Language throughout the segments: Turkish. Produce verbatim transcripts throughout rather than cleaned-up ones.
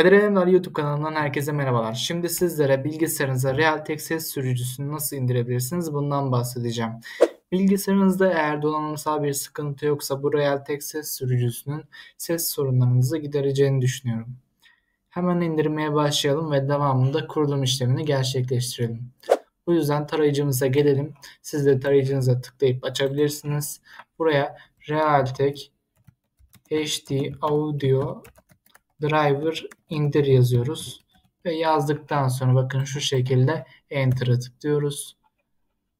Kadir Alemdar YouTube kanalından herkese merhabalar. Şimdi sizlere bilgisayarınıza Realtek ses sürücüsünü nasıl indirebilirsiniz bundan bahsedeceğim. Bilgisayarınızda eğer donanımsal bir sıkıntı yoksa bu Realtek ses sürücüsünün ses sorunlarınızı gidereceğini düşünüyorum. Hemen indirmeye başlayalım ve devamında kurulum işlemini gerçekleştirelim. Bu yüzden tarayıcımıza gelelim. Siz de tarayıcınıza tıklayıp açabilirsiniz. Buraya Realtek H D Audio Driver indir yazıyoruz ve yazdıktan sonra bakın şu şekilde Enter'a tıklıyoruz.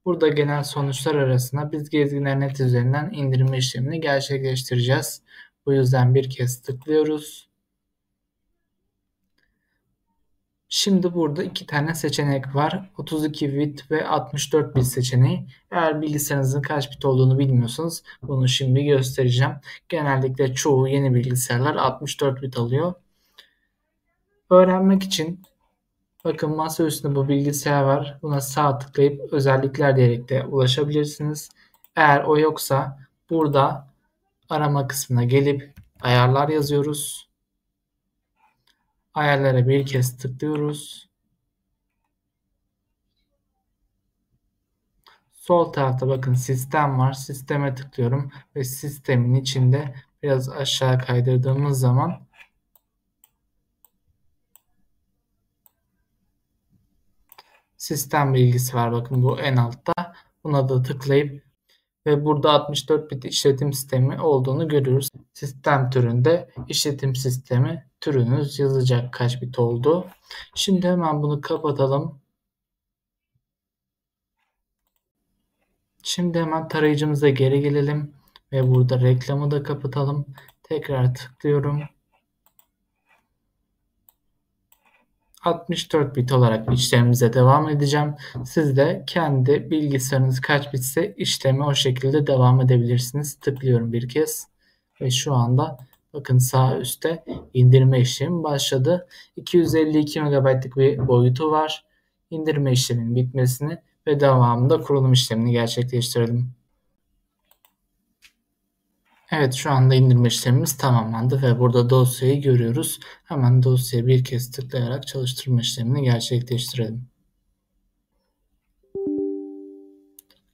Burada gelen sonuçlar arasında biz gezginler net üzerinden indirme işlemini gerçekleştireceğiz. Bu yüzden bir kez tıklıyoruz. Şimdi burada iki tane seçenek var. otuz iki bit ve altmış dört bit seçeneği. Eğer bilgisayarınızın kaç bit olduğunu bilmiyorsanız bunu şimdi göstereceğim. Genellikle çoğu yeni bilgisayarlar altmış dört bit alıyor. Öğrenmek için bakın masa üstünde bu bilgisayar var. Buna sağ tıklayıp özellikler diyerek de ulaşabilirsiniz. Eğer o yoksa burada arama kısmına gelip ayarlar yazıyoruz. Ayarlara bir kez tıklıyoruz. Sol tarafta bakın sistem var. Sisteme tıklıyorum ve sistemin içinde biraz aşağı kaydırdığımız zaman sistem bilgisi var. Bakın bu en altta. Buna da tıklayıp ve burada altmış dört bit işletim sistemi olduğunu görüyoruz. Sistem türünde işletim sistemi türünüz yazacak kaç bit oldu. Şimdi hemen bunu kapatalım. Şimdi hemen tarayıcımıza geri gelelim ve burada reklamı da kapatalım. Tekrar tıklıyorum. altmış dört bit olarak işlemimize devam edeceğim. Siz de kendi bilgisayarınız kaç bitse işlemi o şekilde devam edebilirsiniz. Tıklıyorum bir kez ve şu anda bakın sağ üstte indirme işlemi başladı. iki yüz elli iki megabaytlık bir boyutu var. İndirme işleminin bitmesini ve devamında kurulum işlemini gerçekleştirelim. Evet, şu anda indirme işlemimiz tamamlandı ve burada dosyayı görüyoruz. Hemen dosyaya bir kez tıklayarak çalıştırma işlemini gerçekleştirelim.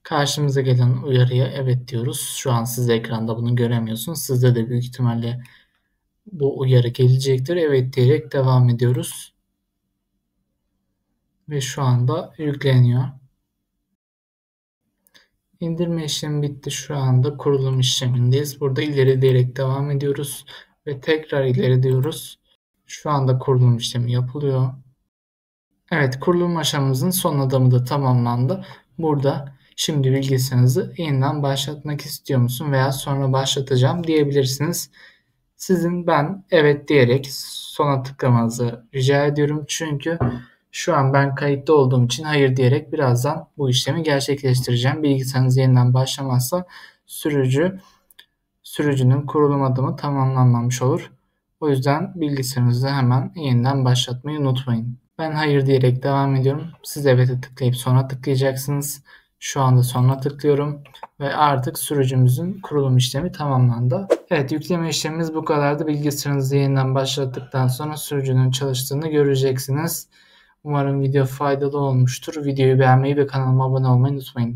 Karşımıza gelen uyarıya evet diyoruz. Şu an siz ekranda bunu göremiyorsunuz. Sizde de büyük ihtimalle bu uyarı gelecektir. Evet diyerek devam ediyoruz. Ve şu anda yükleniyor. İndirme işlemi bitti. Şu anda kurulum işlemindeyiz. Burada ileri diyerek devam ediyoruz. Ve tekrar ileri diyoruz. Şu anda kurulum işlemi yapılıyor. Evet, kurulum aşamamızın son adımı da tamamlandı. Burada şimdi bilgisayarınızı yeniden başlatmak istiyor musun veya sonra başlatacağım diyebilirsiniz. Sizin ben evet diyerek sona tıklamanızı rica ediyorum. Çünkü şu an ben kayıtta olduğum için hayır diyerek birazdan bu işlemi gerçekleştireceğim. Bilgisayarınız yeniden başlamazsa sürücü sürücünün kurulum adımı tamamlanmamış olur. O yüzden bilgisayarınızı hemen yeniden başlatmayı unutmayın. Ben hayır diyerek devam ediyorum. Siz evet'e tıklayıp sona tıklayacaksınız. Şu anda sonuna tıklıyorum ve artık sürücümüzün kurulum işlemi tamamlandı. Evet, yükleme işlemimiz bu kadardı. Bilgisayarınızı yeniden başlattıktan sonra sürücünün çalıştığını göreceksiniz. Umarım video faydalı olmuştur. Videoyu beğenmeyi ve kanalıma abone olmayı unutmayın.